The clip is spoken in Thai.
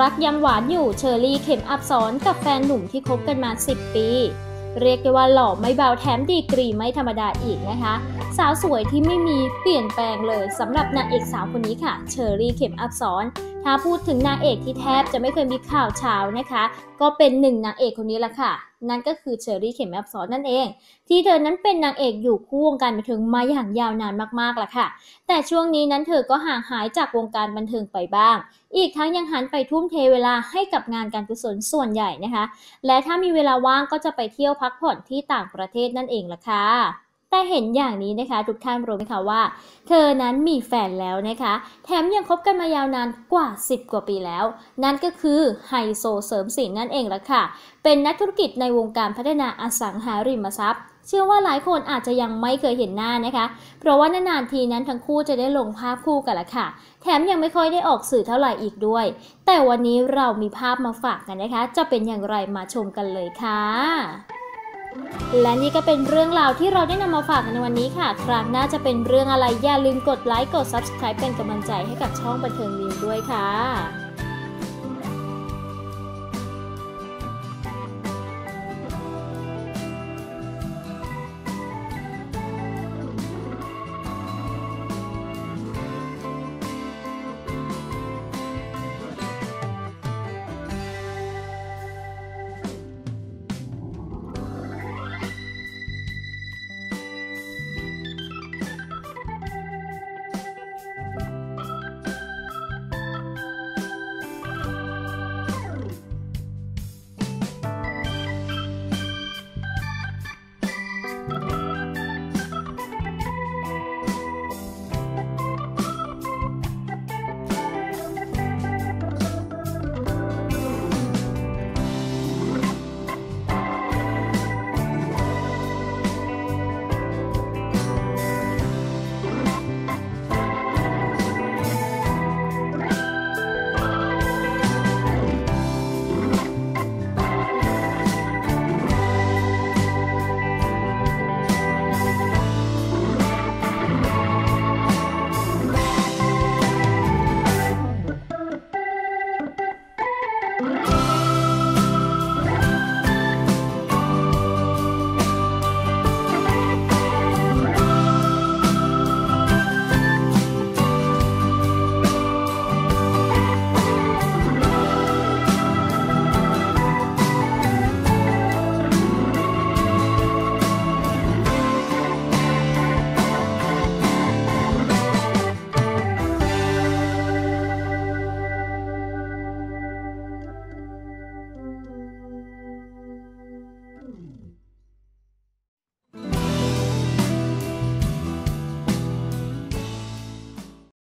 รักยังหวานอยู่เชอรี่เข็มอับสอนกับแฟนหนุ่มที่คบกันมา10ปีเรียกได้ว่าหล่อไม่เบาแถมดีกรีไม่ธรรมดาอีกนะคะสาวสวยที่ไม่มีเปลี่ยนแปลงเลยสำหรับนางเอกสาวคนนี้ค่ะเชอรี่เข็มอับสอนถ้าพูดถึงนางเอกที่แทบจะไม่เคยมีข่าวเช้านะคะก็เป็นหนึ่งนางเอกคนนี้ละค่ะนั่นก็คือเชอรี่เข็มอับสอนนั่นเองที่เธอนั้นเป็นนางเอกอยู่คู่วงการบันเทิงมาอย่างยาวนานมากๆละค่ะแต่ช่วงนี้นั้นเธอก็ห่างหายจากวงการบันเทิงไปบ้างอีกทั้งยังหันไปทุ่มเทเวลาให้กับงานการกุศลส่วนใหญ่นะคะและถ้ามีเวลาว่างก็จะไปเที่ยวพักผ่อนที่ต่างประเทศนั่นเองละค่ะแต่เห็นอย่างนี้นะคะทุกท่านรู้ไหมคะว่าเธอนั้นมีแฟนแล้วนะคะแถมยังคบกันมายาวนานกว่า10กว่าปีแล้วนั่นก็คือไฮโซเสริมสินนั่นเองละค่ะเป็นนักธุรกิจในวงการพัฒนาอสังหาริมทรัพย์เชื่อว่าหลายคนอาจจะยังไม่เคยเห็นหน้านะคะเพราะว่านานๆทีนั้นทั้งคู่จะได้ลงภาพคู่กันละค่ะแถมยังไม่ค่อยได้ออกสื่อเท่าไหร่อีกด้วยแต่วันนี้เรามีภาพมาฝากกันนะคะจะเป็นอย่างไรมาชมกันเลยค่ะและนี่ก็เป็นเรื่องราวที่เราได้นำมาฝากในวันนี้ค่ะครั้งหน้าจะเป็นเรื่องอะไรอย่าลืมกดไลค์กด Subscribe เป็นกำลังใจให้กับช่องบันเทิงนิวด้วยค่ะ